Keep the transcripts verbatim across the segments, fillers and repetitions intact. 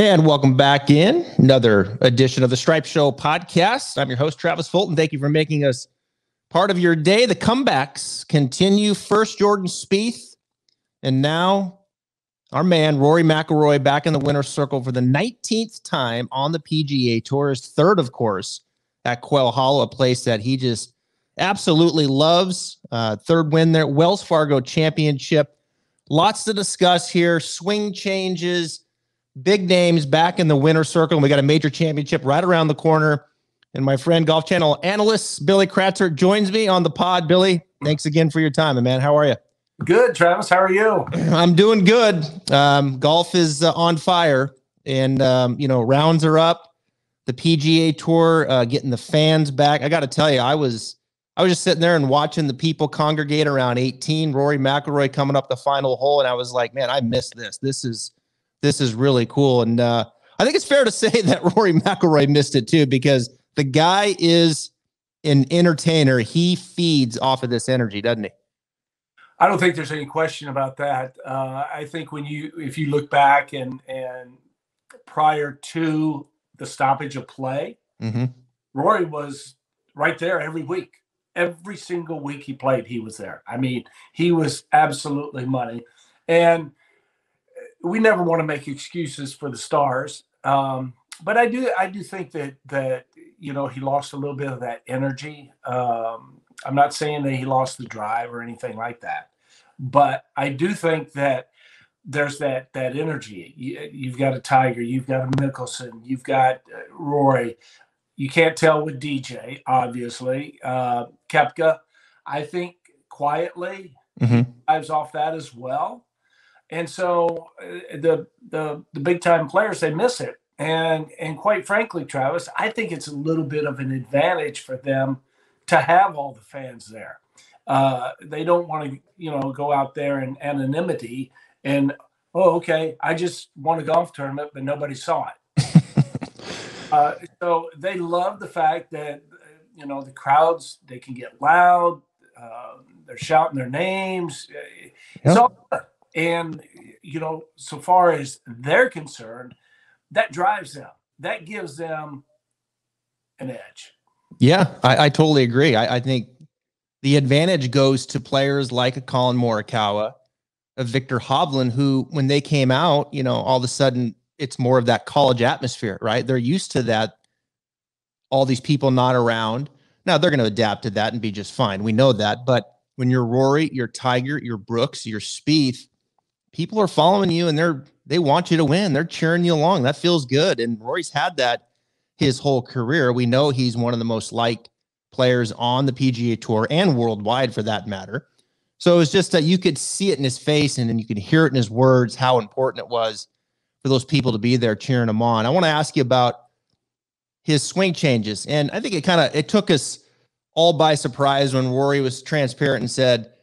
And welcome back in another edition of the Stripe Show podcast. I'm your host, Travis Fulton. Thank you for making us part of your day. The comebacks continue. First, Jordan Spieth, and now our man, Rory McIlroy, back in the winner's circle for the nineteenth time on the P G A Tour. His third, of course, at Quail Hollow, a place that he just absolutely loves. Uh, third win there, Wells Fargo Championship. Lots to discuss here. Swing changes. Big names back in the winner's circle, and we got a major championship right around the corner. And my friend, Golf Channel analyst Billy Kratzert, joins me on the pod. Billy, thanks again for your time, man. How are you? Good, Travis. How are you? I'm doing good. Um, golf is uh, on fire, and um, you know, rounds are up. The P G A Tour uh, getting the fans back. I got to tell you, I was I was just sitting there and watching the people congregate around eighteen. Rory McIlroy coming up the final hole, and I was like, man, I missed this. This is This is really cool. And uh, I think it's fair to say that Rory McIlroy missed it too, because the guy is an entertainer. He feeds off of this energy, doesn't he? I don't think there's any question about that. Uh, I think when you, if you look back and, and prior to the stoppage of play, mm-hmm. Rory was right there every week. Every single week he played, he was there. I mean, he was absolutely money. And we never want to make excuses for the stars, um, but I do. I do think that that you know he lost a little bit of that energy. Um, I'm not saying that he lost the drive or anything like that, but I do think that there's that that energy. You, you've got a Tiger, you've got a Mickelson, you've got uh, Rory. You can't tell with D J, obviously. Uh, Koepka, I think quietly mm-hmm. drives off that as well. And so uh, the, the the big time players, they miss it, and and quite frankly, Travis, I think it's a little bit of an advantage for them to have all the fans there. Uh, they don't want to you know go out there in anonymity and oh okay, I just won a golf tournament, but nobody saw it. uh, so they love the fact that you know the crowds, they can get loud, uh, they're shouting their names. It's all good. And, you know, so far as they're concerned, that drives them. That gives them an edge. Yeah, I, I totally agree. I, I think the advantage goes to players like a Colin Morikawa, a Victor Hovland, who when they came out, you know, all of a sudden it's more of that college atmosphere, right? They're used to that. All these people not around. Now they're going to adapt to that and be just fine. We know that. But when you're Rory, you're Tiger, you're Brooks, you're Spieth, people are following you and they're, they want you to win. They're cheering you along. That feels good. And Rory's had that his whole career. We know he's one of the most liked players on the P G A Tour and worldwide for that matter. So it's just that you could see it in his face and then you could hear it in his words, how important it was for those people to be there cheering him on. I want to ask you about his swing changes. And I think it kind of, it took us all by surprise when Rory was transparent and said,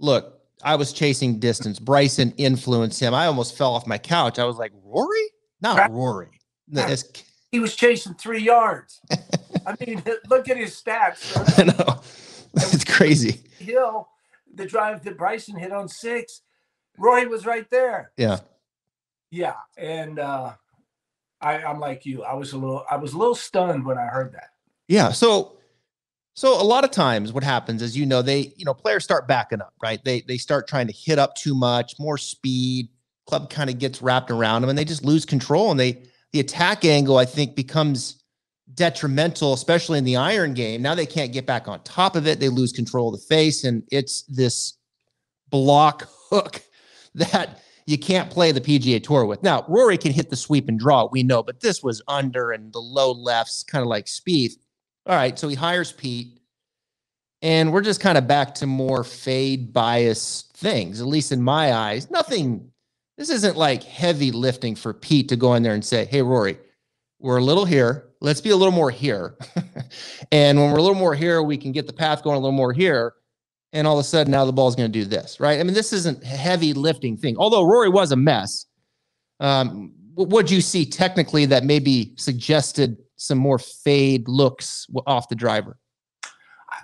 look, I was chasing distance. Bryson influenced him. I almost fell off my couch. I was like, Rory? Not Rory. He was chasing three yards. I mean, look at his stats. I know. It's crazy. Hill, the drive that Bryson hit on six, Rory was right there. Yeah. Yeah. And uh, I, I'm like you. I was a little, I was a little stunned when I heard that. Yeah. So So a lot of times what happens is, you know, they, you know, players start backing up, right? They, they start trying to hit up too much, more speed, club kind of gets wrapped around them and they just lose control. And they, the attack angle, I think, becomes detrimental, especially in the iron game. Now they can't get back on top of it. They lose control of the face. And it's this block hook that you can't play the P G A Tour with. Now, Rory can hit the sweep and draw. We know, but this was under and the low lefts, kind of like Spieth. All right, so he hires Pete, and we're just kind of back to more fade bias things, at least in my eyes. Nothing, this isn't like heavy lifting for Pete to go in there and say, hey, Rory, we're a little here. Let's be a little more here. And when we're a little more here, we can get the path going a little more here. And all of a sudden, now the ball's going to do this, right? I mean, this isn't a heavy lifting thing. Although Rory was a mess, um, what'd you see technically that maybe suggested some more fade looks off the driver?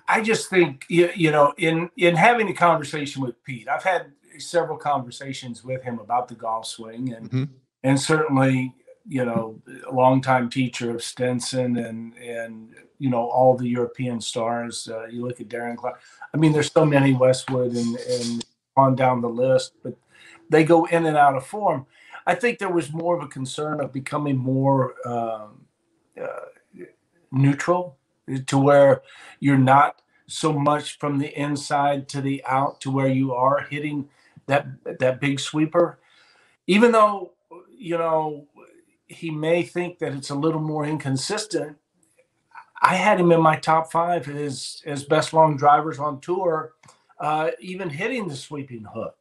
I just think, you, you know, in, in having a conversation with Pete, I've had several conversations with him about the golf swing and, mm-hmm. and certainly you know, a longtime teacher of Stenson and, and you know, all the European stars. Uh, you look at Darren Clarke. I mean, there's so many, Westwood and, and on down the list, but they go in and out of form. I think there was more of a concern of becoming more um, uh, neutral, to where you're not so much from the inside to the out, to where you are hitting that that big sweeper. Even though, you know, he may think that it's a little more inconsistent, I had him in my top five as, as best long drivers on tour, uh, even hitting the sweeping hook.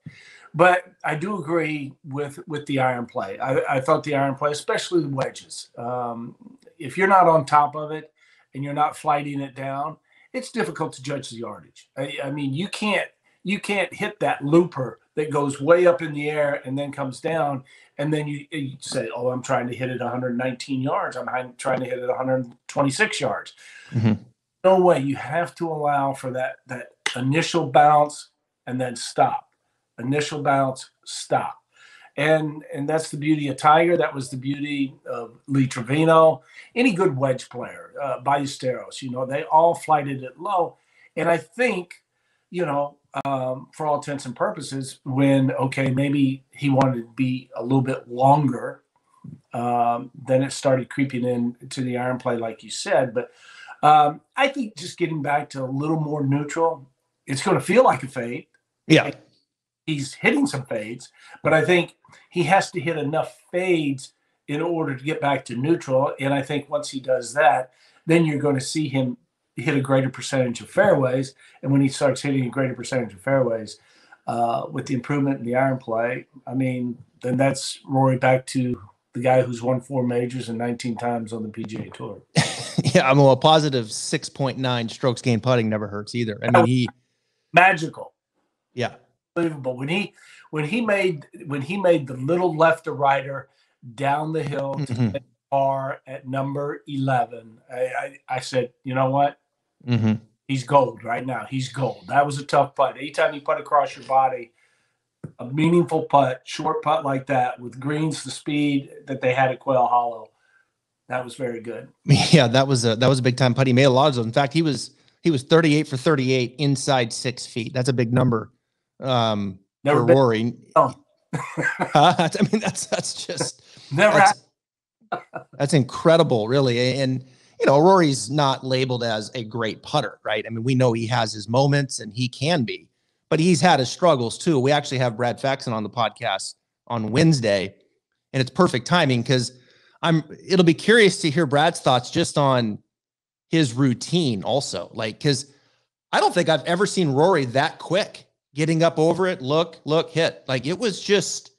But I do agree with, with the iron play. I, I thought the iron play, especially the wedges. Um, if you're not on top of it and you're not flighting it down, it's difficult to judge the yardage. I, I mean, you can't you can't hit that looper that goes way up in the air and then comes down, and then you, you say, oh, I'm trying to hit it one hundred nineteen yards. I'm trying to hit it one hundred twenty-six yards. Mm-hmm. No way. You have to allow for that, that initial bounce and then stop. Initial bounce, stop. And and that's the beauty of Tiger. That was the beauty of Lee Trevino. Any good wedge player, uh, Ballesteros, you know, they all flighted it low. And I think, you know, um, for all intents and purposes, when, okay, maybe he wanted to be a little bit longer, um, then it started creeping in to the iron play, like you said. But um, I think just getting back to a little more neutral, it's going to feel like a fade. Yeah. He's hitting some fades, but I think he has to hit enough fades in order to get back to neutral. And I think once he does that, then you're going to see him hit a greater percentage of fairways. And when he starts hitting a greater percentage of fairways, uh, with the improvement in the iron play, I mean, then that's Rory back to the guy who's won four majors and nineteen times on the P G A Tour. Yeah, I'm a positive six point nine strokes gained putting never hurts either. I mean, he magical. Yeah. Unbelievable. When he when he made when he made the little left to righter down the hill to mm-hmm. the par at number eleven, I, I, I said, you know what? Mm-hmm. He's gold right now. He's gold. That was a tough putt. Anytime you putt across your body, a meaningful putt, short putt like that, with greens the speed that they had at Quail Hollow, that was very good. Yeah, that was a that was a big time putt. He made a lot of those. In fact, he was he was thirty-eight for thirty-eight inside six feet. That's a big number. Um, never for been, Rory. Oh. uh, I mean, that's, that's just, never. That's, that's incredible, really. And, you know, Rory's not labeled as a great putter, right? I mean, we know he has his moments and he can be, but he's had his struggles too. We actually have Brad Faxon on the podcast on Wednesday, and it's perfect timing because I'm, it'll be curious to hear Brad's thoughts just on his routine also. Like, cause I don't think I've ever seen Rory that quick. Getting up over it, look, look, hit. Like, it was just,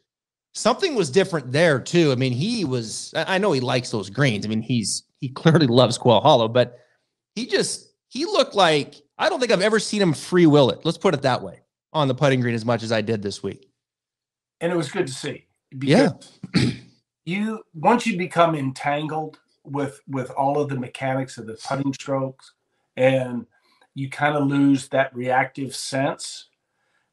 something was different there too. I mean, he was, I know he likes those greens. I mean, he's, he clearly loves Quail Hollow, but he just, he looked like, I don't think I've ever seen him free will it. Let's put it that way, on the putting green as much as I did this week. And it was good to see. Yeah. you, once you become entangled with, with all of the mechanics of the putting strokes, and you kind of lose that reactive sense,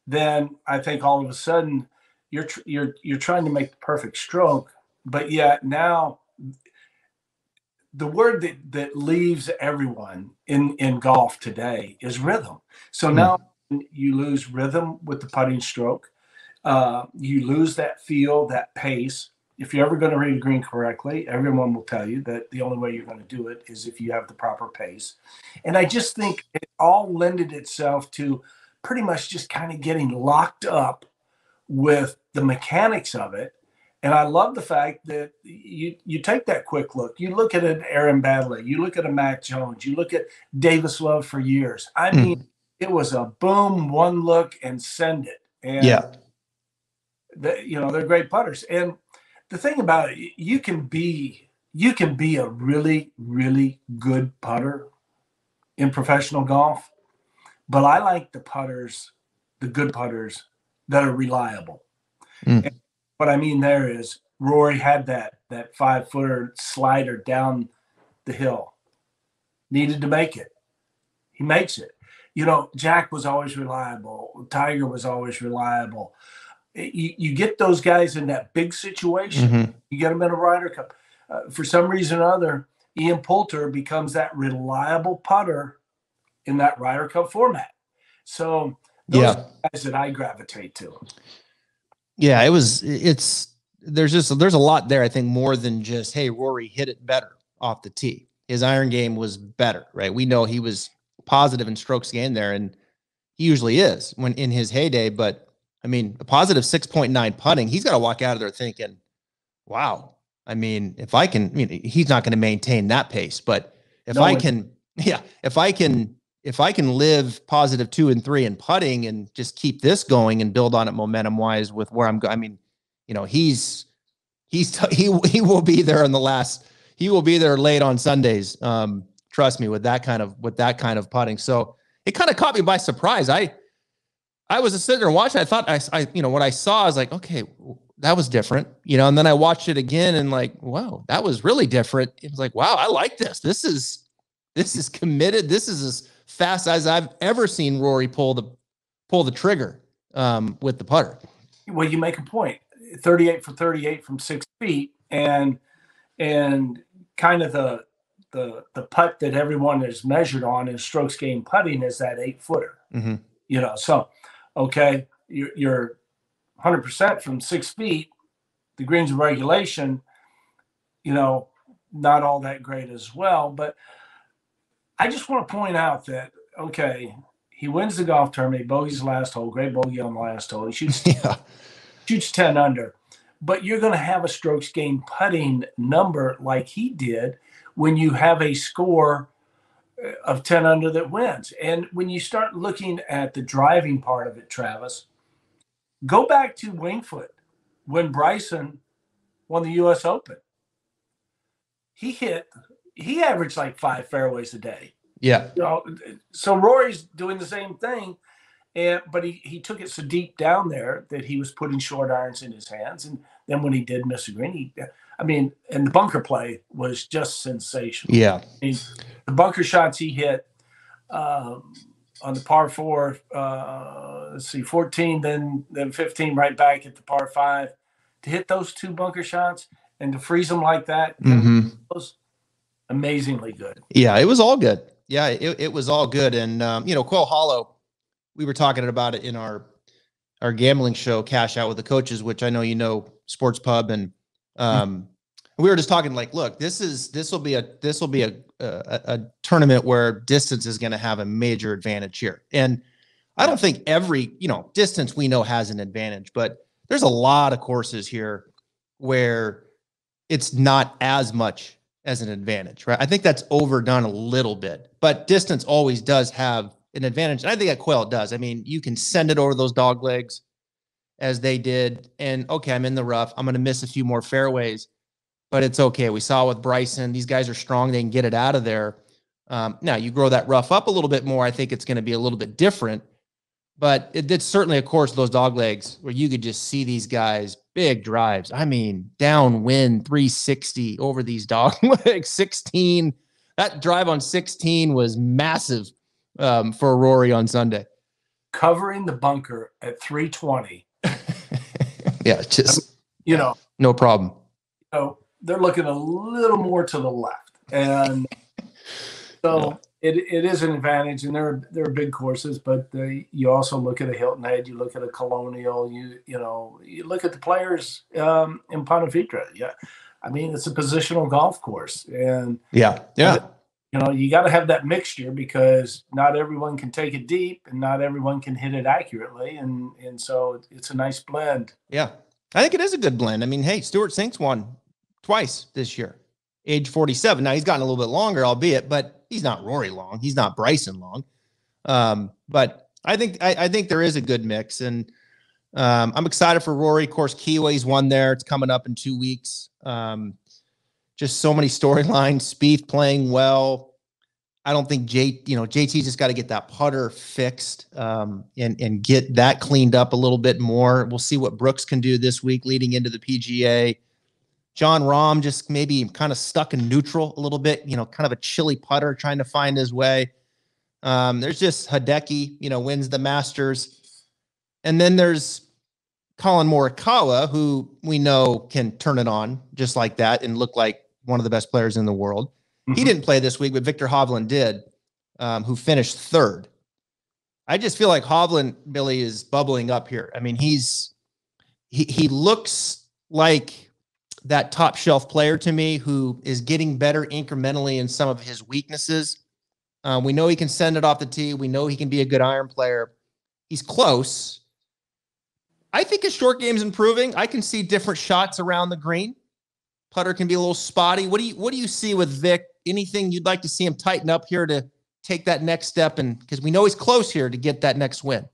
then I think all of a sudden you're tr you're you're trying to make the perfect stroke, but yet now the word that that leaves everyone in in golf today is rhythm. So mm. now you lose rhythm with the putting stroke, uh, you lose that feel, that pace. If you're ever going to read a green correctly, everyone will tell you that the only way you're going to do it is if you have the proper pace. And I just think it all lended itself to pretty much just kind of getting locked up with the mechanics of it. And I love the fact that you you take that quick look. You look at an Aaron Badley. You look at a Matt Jones. You look at Davis Love for years. I mean, mm. it was a boom, one look, and send it. And, yeah. the, you know, they're great putters. And the thing about it, you can be, you can be a really, really good putter in professional golf. But I like the putters, the good putters that are reliable. Mm. And what I mean there is Rory had that that five footer slider down the hill, needed to make it. He makes it. You know, Jack was always reliable. Tiger was always reliable. You, you get those guys in that big situation. Mm-hmm. You get them in a Ryder Cup. uh, for some reason or other, Ian Poulter becomes that reliable putter in that Ryder Cup format. So those yeah. are guys that I gravitate to. Yeah, it was, it's, there's just, there's a lot there. I think more than just, hey, Rory hit it better off the tee. His iron game was better, right? We know he was positive in strokes gained there, and he usually is when in his heyday. But I mean, a positive six point nine putting, he's got to walk out of there thinking, wow, I mean, if I can, I mean, he's not going to maintain that pace, but if no I one. can, yeah, if I can, if I can live positive two and three in putting and just keep this going and build on it momentum wise with where I'm going, I mean, you know, he's, he's, he, he will be there in the last, he will be there late on Sundays. Um, trust me, with that kind of, with that kind of putting. So it kind of caught me by surprise. I, I was sitting there watching. I thought I, I, you know, what I saw, I was like, okay, that was different, you know, and then I watched it again and like, wow, that was really different. It was like, wow, I like this. This is, this is committed. This is as fast as I've ever seen Rory pull the, pull the trigger um, with the putter. Well, you make a point. thirty-eight for thirty-eight from six feet and, and kind of the, the, the putt that everyone is measured on in strokes gained putting is that eight footer, mm-hmm. you know? So, okay, you're, you're one hundred percent from six feet, the greens of regulation, you know, not all that great as well. But I just want to point out that, okay, he wins the golf tournament, bogeys last hole, great bogey on the last hole. He shoots, yeah. shoots ten under. But you're going to have a strokes gained putting number like he did when you have a score of ten under that wins. And when you start looking at the driving part of it, Travis, go back to Wingfoot when Bryson won the U S Open. He hit, he averaged like five fairways a day. Yeah. You know, so Rory's doing the same thing, and but he, he took it so deep down there that he was putting short irons in his hands. And then when he did miss a green, he, I mean, and the bunker play was just sensational. Yeah. I mean, the bunker shots he hit um, on the par four, uh, let's see, fourteen, then then fifteen, right back at the par five. To hit those two bunker shots and to freeze them like that, mm-hmm. that was amazingly good. Yeah, it was all good. Yeah, it, it was all good. And, um, you know, Quail Hollow, we were talking about it in our our gambling show, Cash Out with the Coaches, which I know you know, Sports Pub, and um, mm-hmm. we were just talking like, look, this is this will be a this will be a, a a tournament where distance is going to have a major advantage here. And I don't think every, you know, distance we know has an advantage, but there's a lot of courses here where it's not as much as an advantage, right? I think that's overdone a little bit, but distance always does have an advantage. And I think at Quail it does. I mean, you can send it over those dog legs as they did. And okay, I'm in the rough. I'm going to miss a few more fairways, but it's okay. We saw with Bryson, these guys are strong. They can get it out of there. Um, now you grow that rough up a little bit more. I think it's going to be a little bit different, but it, it's certainly a course, those dog legs where you could just see these guys, big drives. I mean, downwind three sixty over these dog legs, sixteen. That drive on sixteen was massive um, for Rory on Sunday. Covering the bunker at three twenty. Yeah, just, I mean, you know, no problem. You know, they're looking a little more to the left. And so yeah. it, it is an advantage, and there are, there are big courses, but they, you also look at a Hilton Head, you look at a Colonial, you you know, you look at the players um, in Pontevedra. Yeah, I mean, it's a positional golf course. And yeah, yeah. It, you know, you got to have that mixture because not everyone can take it deep and not everyone can hit it accurately. And and so it's a nice blend. Yeah, I think it is a good blend. I mean, hey, Stuart Sinks won twice this year, age forty-seven. Now he's gotten a little bit longer, albeit, but he's not Rory long. He's not Bryson long. Um, but I think I, I think there is a good mix. And um, I'm excited for Rory. Of course, Kiwi's won there. It's coming up in two weeks. Um Just so many storylines. Spieth playing well. I don't think J, you know, J T's just got to get that putter fixed um, and and get that cleaned up a little bit more. We'll see what Brooks can do this week leading into the P G A. John Rahm just maybe kind of stuck in neutral a little bit. You know, kind of a chilly putter trying to find his way. Um, there's just Hideki, you know, wins the Masters, and then there's Colin Morikawa, who we know can turn it on just like that and look like one of the best players in the world. Mm-hmm. He didn't play this week, but Victor Hovland did, um, who finished third. I just feel like Hovland, Billy, is bubbling up here. I mean, he's he he looks like that top shelf player to me who is getting better incrementally in some of his weaknesses. Uh, we know he can send it off the tee. We know he can be a good iron player. He's close. I think his short game's improving. I can see different shots around the green. Putter can be a little spotty. What do you what do you see with Vic? Anything you'd like to see him tighten up here to take that next step? And because we know he's close here to get that next win.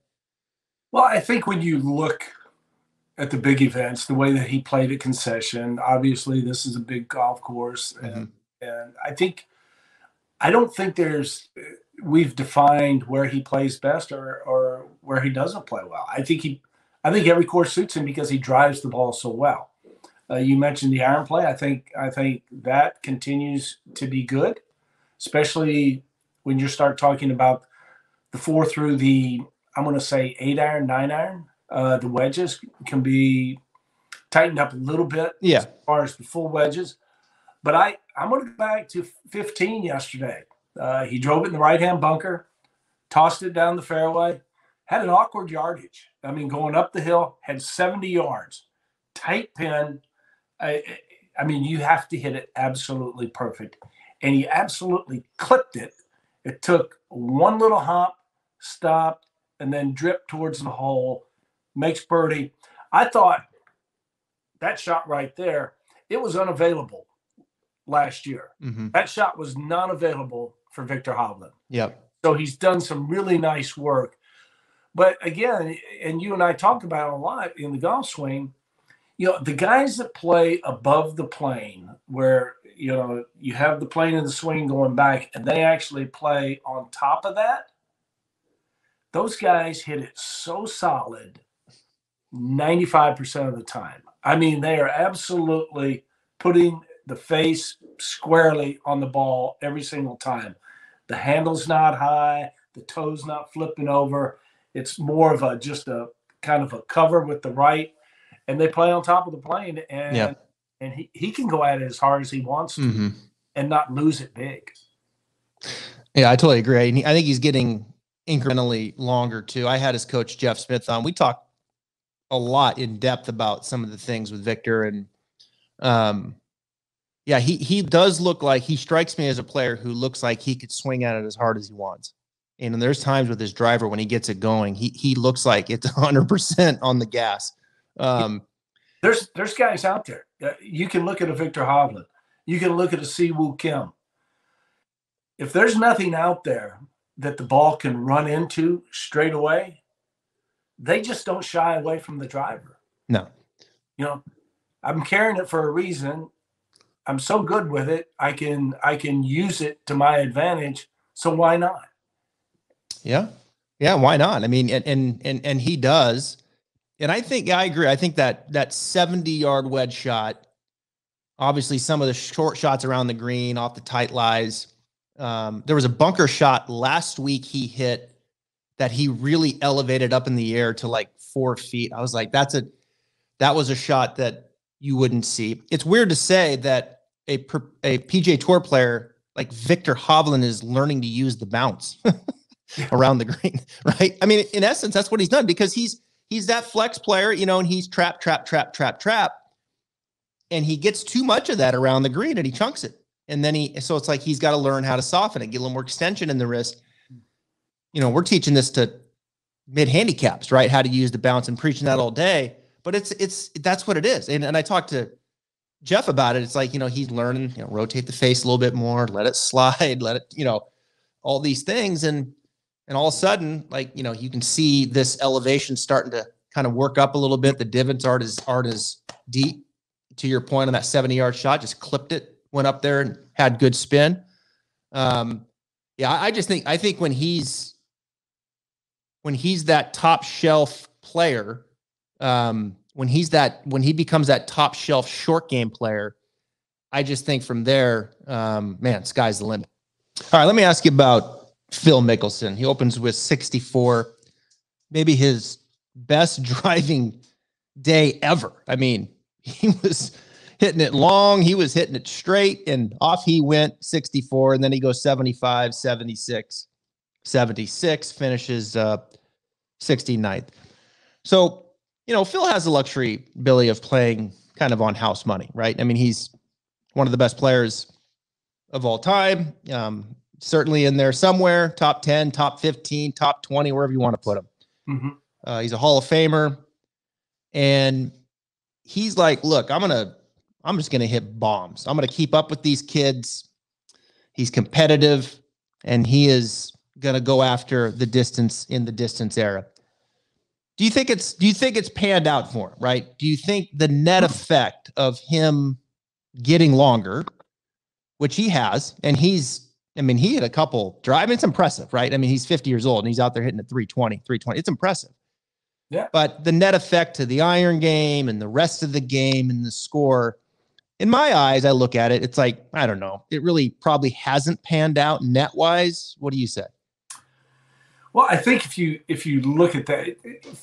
Well, I think when you look at the big events, the way that he played at Concession, obviously this is a big golf course. Mm-hmm. And, and I think, I don't think there's, we've defined where he plays best or, or where he doesn't play well. I think he, I think every course suits him because he drives the ball so well. Uh, you mentioned the iron play. I think, I think that continues to be good, especially when you start talking about the four through the, I'm going to say eight iron, nine iron, uh, the wedges can be tightened up a little bit. Yeah. As far as the full wedges. But I, I'm going to go back to fifteen yesterday. Uh, he drove it in the right-hand bunker, tossed it down the fairway, had an awkward yardage. I mean, going up the hill, had seventy yards. Tight pin. I, I mean, you have to hit it absolutely perfect. And he absolutely clipped it. It took one little hop, stopped, and then dripped towards the hole, makes birdie. I thought that shot right there, it was unavailable last year. Mm-hmm. That shot was not available for Victor Hovland. Yep. So he's done some really nice work. But again, and you and I talked about it a lot in the golf swing, you know, the guys that play above the plane where, you know, you have the plane and the swing going back and they actually play on top of that, those guys hit it so solid ninety-five percent of the time. I mean, they are absolutely putting the face squarely on the ball every single time. The handle's not high. The toe's not flipping over. It's more of a just a kind of a cover with the right. And they play on top of the plane. And yeah. and he, he can go at it as hard as he wants to mm-hmm. and not lose it big. Yeah, I totally agree. And he, I think he's getting incrementally longer, too. I had his coach, Jeff Smith, on. We talked a lot in depth about some of the things with Victor. And um, yeah, he he does look like, he strikes me as a player who looks like he could swing at it as hard as he wants. And there's times with his driver when he gets it going, he he looks like it's one hundred percent on the gas. Um, there's there's guys out there. You can look at a Victor Hovland. You can look at a Siwoo Kim. If there's nothing out there that the ball can run into straight away, they just don't shy away from the driver. No. You know, I'm carrying it for a reason. I'm so good with it. I can I can use it to my advantage. So why not? Yeah. Yeah, why not? I mean, and and and, and he does. And I think I agree. I think that that seventy-yard wedge shot, obviously some of the short shots around the green, off the tight lies. Um, there was a bunker shot last week he hit that he really elevated up in the air to like four feet. I was like, that's a, that was a shot that you wouldn't see. It's weird to say that a, a P G A Tour player like Victor Hovland is learning to use the bounce around the green, right? I mean, in essence, that's what he's done because he's, he's that flex player, you know, and he's trap, trap, trap, trap, trap. And he gets too much of that around the green and he chunks it. And then he, so it's like he's got to learn how to soften it, get a little more extension in the wrist. You know, we're teaching this to mid handicaps, right? How to use the bounce and preaching that all day. But it's, it's, that's what it is. And, and I talked to Jeff about it. It's like, you know, he's learning, you know, rotate the face a little bit more, let it slide, let it, you know, all these things. And, and all of a sudden, like, you know, you can see this elevation starting to kind of work up a little bit. The divots aren't as, aren't as deep. To your point on that seventy-yard shot, just clipped it. Went up there and had good spin. Um, yeah, I, I just think I think when he's when he's that top shelf player, um, when he's that when he becomes that top shelf short game player, I just think from there, um, man, sky's the limit. All right, let me ask you about Phil Mickelson. He opens with sixty-four, maybe his best driving day ever. I mean, he was. hitting it long. He was hitting it straight, and off he went, sixty-four, and then he goes seventy-five, seventy-six, seventy-six, finishes uh, sixty-ninth. So, you know, Phil has the luxury, Billy, of playing kind of on house money, right? I mean, he's one of the best players of all time, um, certainly in there somewhere, top ten, top fifteen, top twenty, wherever you want to put him. Mm-hmm. Uh, he's a Hall of Famer, and he's like, look, I'm going to, I'm just going to hit bombs. I'm going to keep up with these kids. He's competitive, and he is going to go after the distance in the distance era. Do you think it's, do you think it's panned out for him, right? Do you think the net effect of him getting longer, which he has, and he's, I mean, he had a couple drive. It's impressive, right? I mean, he's fifty years old and he's out there hitting a three twenty, three twenty. It's impressive. Yeah. But the net effect to the iron game and the rest of the game and the score, in my eyes, I look at it, it's like, I don't know. It really probably hasn't panned out net wise. What do you say? Well, I think if you if you look at that,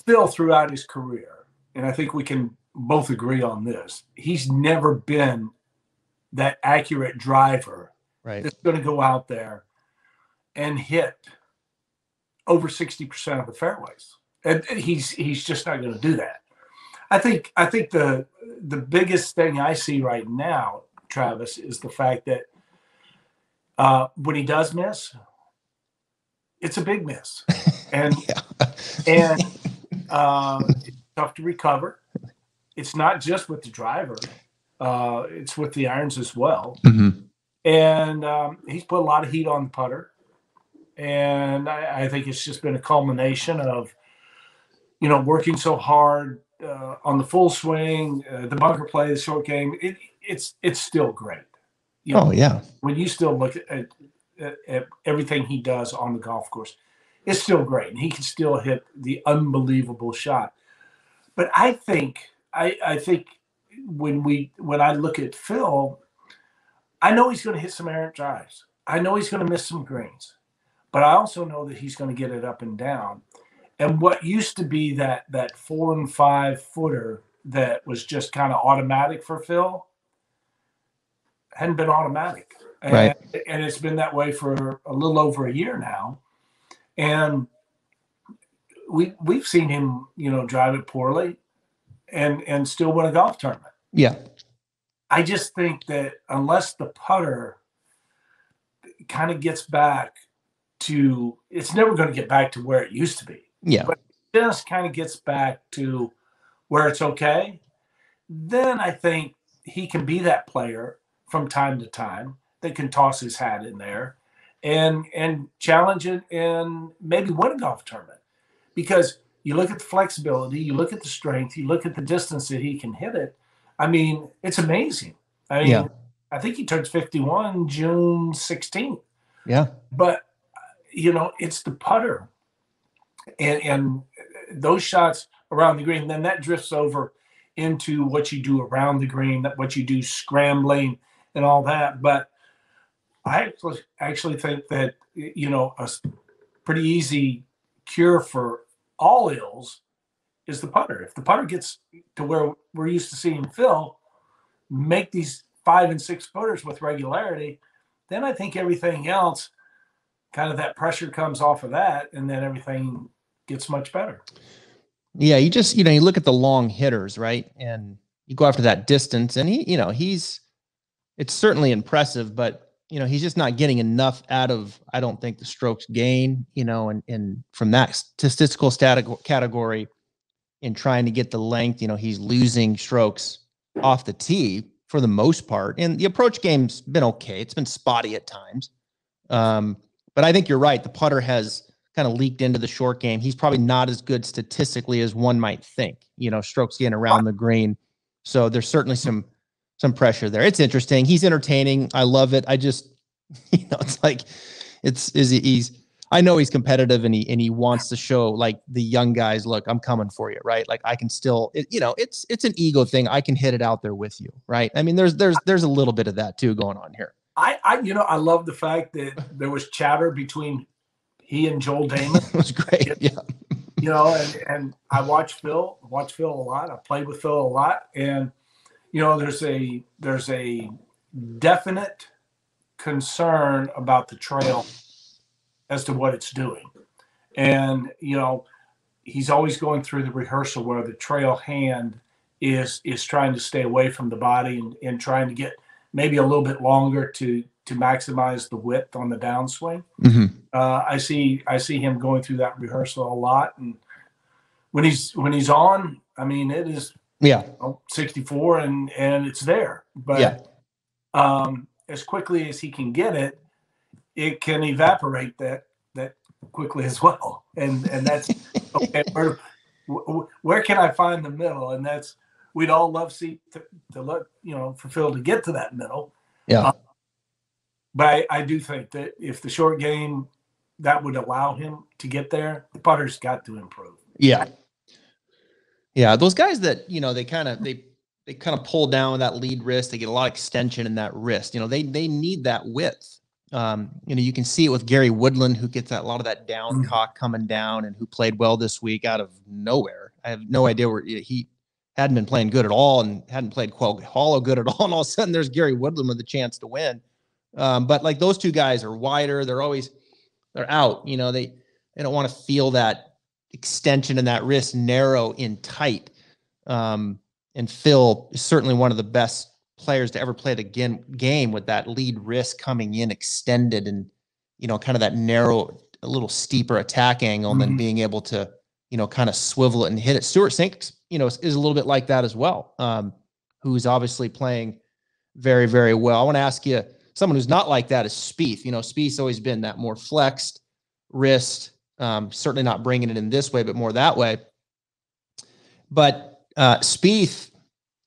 Phil throughout his career, and I think we can both agree on this, he's never been that accurate driver, right, that's going to go out there and hit over sixty percent of the fairways. And he's he's just not going to do that. I think I think the the biggest thing I see right now, Travis, is the fact that uh, when he does miss, it's a big miss, and and uh, it's tough to recover. It's not just with the driver; uh, it's with the irons as well. Mm-hmm. And um, he's put a lot of heat on the putter, and I, I think it's just been a culmination of, you know, working so hard uh, on the full swing, uh, the bunker play, the short game. It, it's it's still great. You know, oh yeah. When you still look at, at, at everything he does on the golf course, it's still great, and he can still hit the unbelievable shot. But I think I, I think when we when I look at Phil, I know he's going to hit some errant drives. I know he's going to miss some greens, but I also know that he's going to get it up and down. And what used to be that that four and five footer that was just kind of automatic for Phil hadn't been automatic. And, right. and it's been that way for a little over a year now. And we we've seen him, you know, drive it poorly and and still win a golf tournament. Yeah. I just think that unless the putter kind of gets back to, it's never going to get back to where it used to be. Yeah. But it just kind of gets back to where it's okay. Then I think he can be that player from time to time that can toss his hat in there and and challenge it and maybe win a golf tournament. Because you look at the flexibility, you look at the strength, you look at the distance that he can hit it. I mean, it's amazing. I mean, yeah. I think he turns fifty-one June sixteenth. Yeah. But, you know, it's the putter and, and those shots around the green. Then that drifts over into what you do around the green, what you do scrambling and all that. But I actually think that, you know, a pretty easy cure for all ills is the putter. If the putter gets to where we're used to seeing Phil make these five and six footers with regularity, then I think everything else, kind of that pressure comes off of that, and then everything gets much better. Yeah, you just, you know, you look at the long hitters, right? And you go after that distance, and he, you know, he's, it's certainly impressive, but, you know, he's just not getting enough out of, I don't think, the strokes gain, you know, and, and from that statistical static category, in trying to get the length, you know, he's losing strokes off the tee for the most part. And the approach game's been okay. It's been spotty at times. Um, but I think you're right. The putter has kind of leaked into the short game. He's probably not as good statistically as one might think, you know, strokes in around the green. So there's certainly some, some pressure there. It's interesting. He's entertaining. I love it. I just, you know, it's like, it's, is he, he's, I know he's competitive and he, and he wants to show, like, the young guys, look, I'm coming for you. Right. Like, I can still, it, you know, it's, it's an ego thing. I can hit it out there with you. Right. I mean, there's, there's, there's a little bit of that too going on here. I, I, you know, I love the fact that there was chatter between he and Joel Damon. It was great. Yeah. You know, and, and I watch Phil, watch Phil a lot. I played with Phil a lot. And, you know, there's a there's a definite concern about the trail as to what it's doing. And, you know, he's always going through the rehearsal where the trail hand is is trying to stay away from the body and, and trying to get maybe a little bit longer to to maximize the width on the downswing. Mm-hmm. Uh, I see I see him going through that rehearsal a lot. And when he's when he's on, I mean, it is yeah you know, sixty-four and and it's there. But yeah. um, as quickly as he can get it, it can evaporate that that quickly as well. And and that's okay. Where, where can I find the middle? And that's we'd all love see to, to look, you know, for Phil to get to that middle. Yeah. Um, But I, I do think that if the short game, that would allow him to get there, the putter's got to improve. Yeah. Yeah. Those guys that, you know, they kind of, they, they kind of pull down that lead wrist. They get a lot of extension in that wrist. You know, they, they need that width. Um, you know, you can see it with Gary Woodland, who gets that, a lot of that down cock coming down and who played well this week out of nowhere. I have no idea where he hadn't been playing good at all and hadn't played Quail Hollow good at all. And all of a sudden there's Gary Woodland with a chance to win. Um, but like those two guys are wider. They're always, they're out, you know, they, they don't want to feel that extension and that wrist narrow in tight. Um, and Phil is certainly one of the best players to ever play the game, game with that lead wrist coming in extended and, you know, kind of that narrow, a little steeper attack angle mm-hmm. and then being able to, you know, kind of swivel it and hit it. Stuart Sinks, you know, is, is a little bit like that as well. Um, who's obviously playing very, very well. I want to ask you, someone who's not like that is Spieth. You know, Spieth's always been that more flexed wrist, um, certainly not bringing it in this way, but more that way. But uh, Spieth,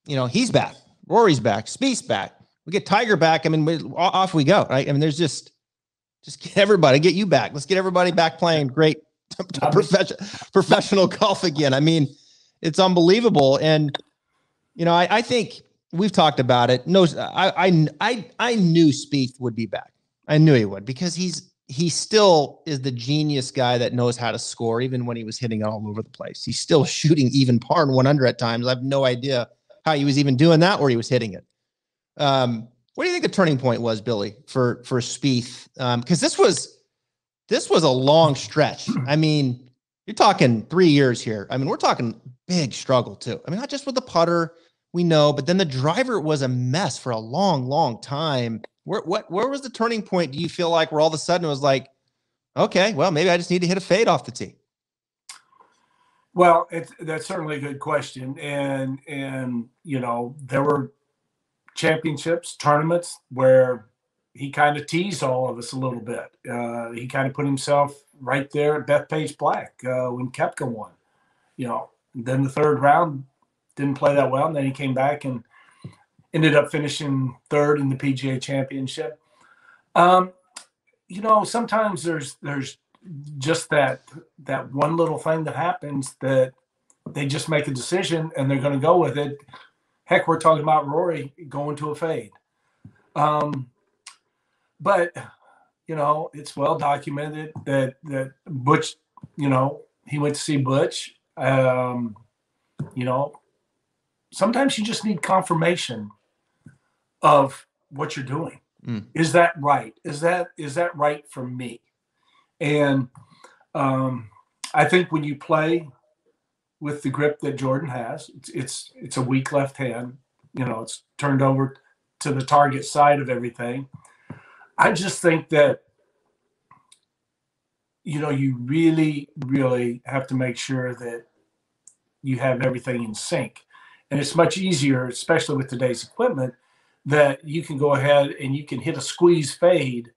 you know, he's back. Rory's back. Spieth's back. We get Tiger back. I mean, we, off we go, right? I mean, there's just, just get everybody, get you back. Let's get everybody back playing great profession, professional golf again. I mean, it's unbelievable. And, you know, I, I think... We've talked about it. No, I, I, I knew Spieth would be back. I knew he would because he's, he still is the genius guy that knows how to score. Even when he was hitting all over the place, he's still shooting even par and one under at times. I have no idea how he was even doing that or he was hitting it. Um, what do you think the turning point was, Billy, for, for Spieth? Um, cause this was, this was a long stretch. I mean, you're talking three years here. I mean, we're talking big struggle too. I mean, not just with the putter, we know, but then the driver was a mess for a long, long time. Where, what, where was the turning point? Do you feel like where all of a sudden it was like, okay, well, maybe I just need to hit a fade off the tee? Well, it's, that's certainly a good question. And, and, you know, there were championships, tournaments where he kind of teased all of us a little bit. Uh, he kind of put himself right there at Bethpage Black uh, when Koepka won, you know, then the third round, didn't play that well, and then he came back and ended up finishing third in the P G A Championship. Um, you know, sometimes there's there's just that that one little thing that happens that they just make a decision and they're going to go with it. Heck, we're talking about Rory going to a fade. Um, but you know, it's well documented that that Butch, you know, he went to see Butch. Um, you know. Sometimes you just need confirmation of what you're doing. Mm. Is that right? Is that is that right for me? And um, I think when you play with the grip that Jordan has, it's, it's it's a weak left hand. You know, it's turned over to the target side of everything. I just think that, you know, you really, really have to make sure that you have everything in sync. And it's much easier, especially with today's equipment, that you can go ahead and you can hit a squeeze fade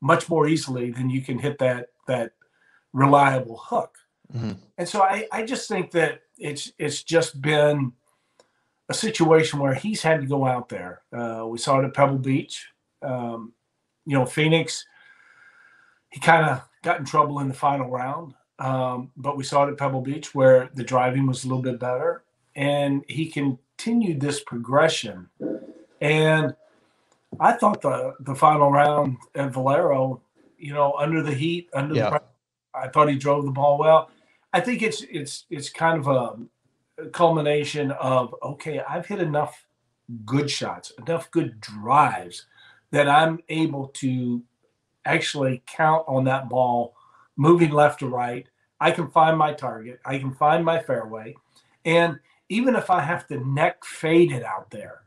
much more easily than you can hit that that reliable hook. Mm-hmm. And so I, I just think that it's it's just been a situation where he's had to go out there. Uh, we saw it at Pebble Beach. Um, you know, Phoenix, he kind of got in trouble in the final round. Um, but we saw it at Pebble Beach where the driving was a little bit better. And he continued this progression. And I thought the, the final round at Valero, you know, under the heat, under yeah. the pressure, I thought he drove the ball well. I think it's it's it's kind of a culmination of, okay, I've hit enough good shots, enough good drives that I'm able to actually count on that ball moving left to right. I can find my target. I can find my fairway. And even if I have to neck fade it out there,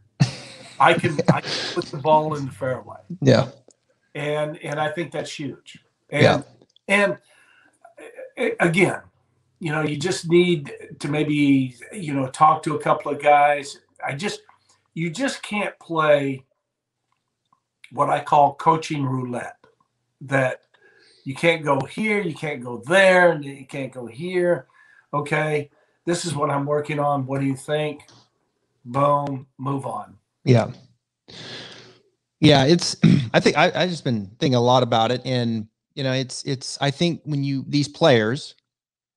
I can, I can put the ball in the fairway. Yeah. And and I think that's huge. And, yeah. And again, you know, you just need to maybe, you know, talk to a couple of guys. I just, you just can't play what I call coaching roulette, that you can't go here, you can't go there, and you can't go here. Okay, this is what I'm working on. What do you think? Boom, move on. Yeah. Yeah, it's, I think I, I've just been thinking a lot about it. And, you know, it's, it's, I think when you, these players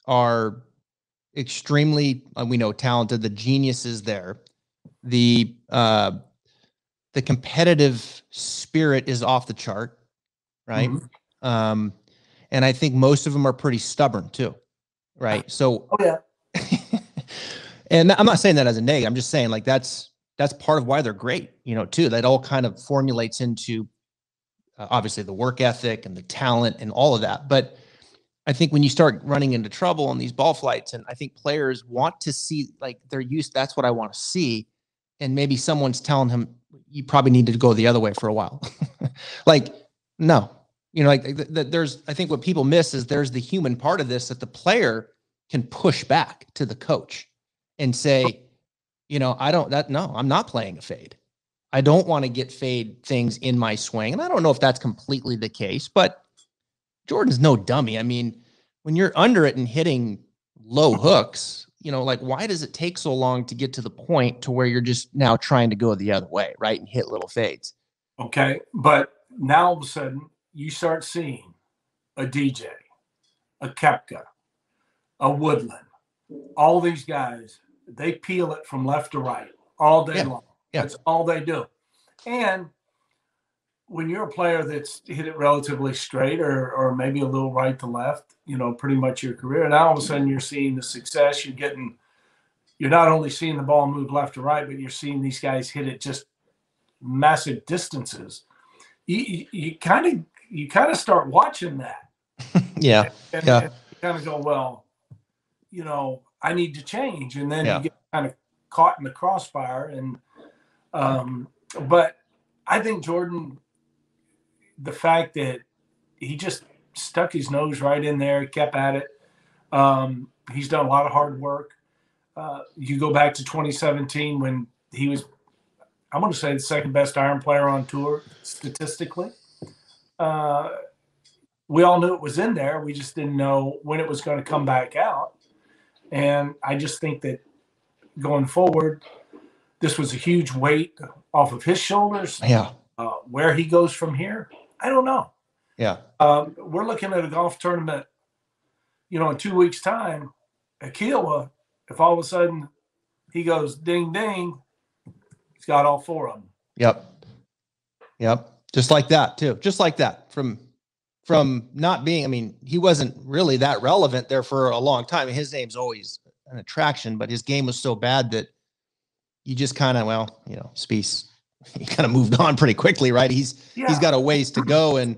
are extremely, we know, talented, the genius is there. The, uh, the competitive spirit is off the chart. Right. Mm-hmm. Um, and I think most of them are pretty stubborn too. Right. So, oh, yeah. And I'm not saying that as a negative. I'm just saying like, that's, that's part of why they're great, you know, too. That all kind of formulates into uh, obviously the work ethic and the talent and all of that. But I think when you start running into trouble on these ball flights, and I think players want to see, like they're used, that's what I want to see. And maybe someone's telling him, you probably need to go the other way for a while. Like, no, you know, like th- th- there's, I think what people miss is there's the human part of this, that the player can push back to the coach and say, you know, I don't, that, no, I'm not playing a fade. I don't want to get fade things in my swing. And I don't know if that's completely the case, but Jordan's no dummy. I mean, when you're under it and hitting low hooks, you know, like why does it take so long to get to the point to where you're just now trying to go the other way, right? And hit little fades. Okay. But now all of a sudden you start seeing a D J, a Koepka, a Woodland, all these guys. They peel it from left to right all day yeah. long. Yeah. That's all they do. And when you're a player that's hit it relatively straight or or maybe a little right to left, you know, pretty much your career, and all of a sudden you're seeing the success. You're getting, you're not only seeing the ball move left to right, but you're seeing these guys hit it just massive distances. You you kind of you kind of start watching that. yeah. And, yeah. And you kind of go, well, you know, I need to change. And then yeah. you get kind of caught in the crossfire. And, um, but I think Jordan, the fact that he just stuck his nose right in there, kept at it. Um, he's done a lot of hard work. Uh, you go back to twenty seventeen when he was, I want to say the second best iron player on tour statistically. Uh, we all knew it was in there. We just didn't know when it was going to come back out. And I just think that going forward, this was a huge weight off of his shoulders. Yeah. Uh, where he goes from here, I don't know. Yeah. Um, we're looking at a golf tournament, you know, in two weeks' time, at Kiowa, if all of a sudden he goes ding, ding, he's got all four of them. Yep. Yep. Just like that, too. Just like that from – From not being, I mean, he wasn't really that relevant there for a long time. His name's always an attraction, but his game was so bad that you just kind of, well, you know, Spieth, he kind of moved on pretty quickly, right? He's yeah. he's got a ways to go, and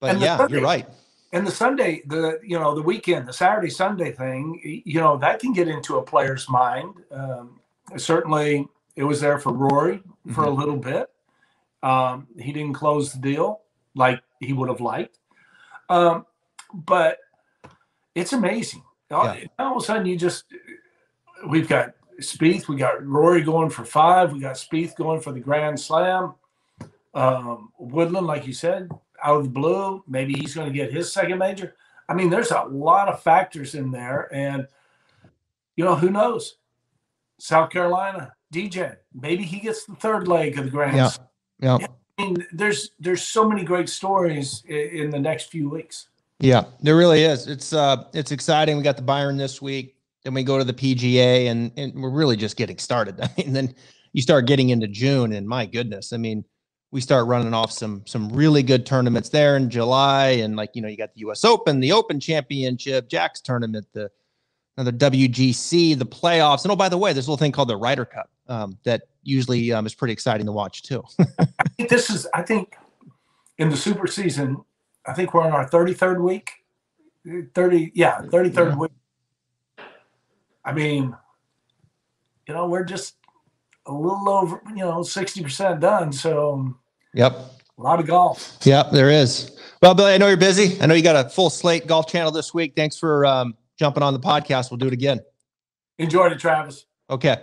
but and yeah, Sunday, you're right. And the Sunday, the you know, the weekend, the Saturday Sunday thing, you know, that can get into a player's mind. Um, certainly, it was there for Rory for mm-hmm. a little bit. Um, he didn't close the deal like he would have liked. Um, but it's amazing. All, yeah. all of a sudden, you just we've got Spieth, we got Rory going for five, we got Spieth going for the Grand Slam. Um, Woodland, like you said, out of the blue, maybe he's going to get his second major. I mean, there's a lot of factors in there, and you know who knows? South Carolina, D J, maybe he gets the third leg of the Grand yeah. Slam. Yeah. yeah. I mean, there's there's so many great stories in the next few weeks. Yeah, there really is. It's uh, it's exciting. We got the Byron this week, then we go to the P G A, and and we're really just getting started. I mean, then you start getting into June, and my goodness, I mean, we start running off some some really good tournaments there in July, and like you know, you got the U S Open, the Open Championship, Jack's tournament, the another W G C, the playoffs, and oh by the way, there's a little thing called the Ryder Cup um, that usually um, is pretty exciting to watch too. I think this is, I think in the super season, I think we're on our thirty-third week, thirty, yeah, thirty-third yeah. week. I mean, you know, we're just a little over, you know, sixty percent done. So yep. A lot of golf. Yep, there is. Well, Billy, I know you're busy. I know you got a full slate Golf Channel this week. Thanks for um, jumping on the podcast. We'll do it again. Enjoyed it, Travis. Okay.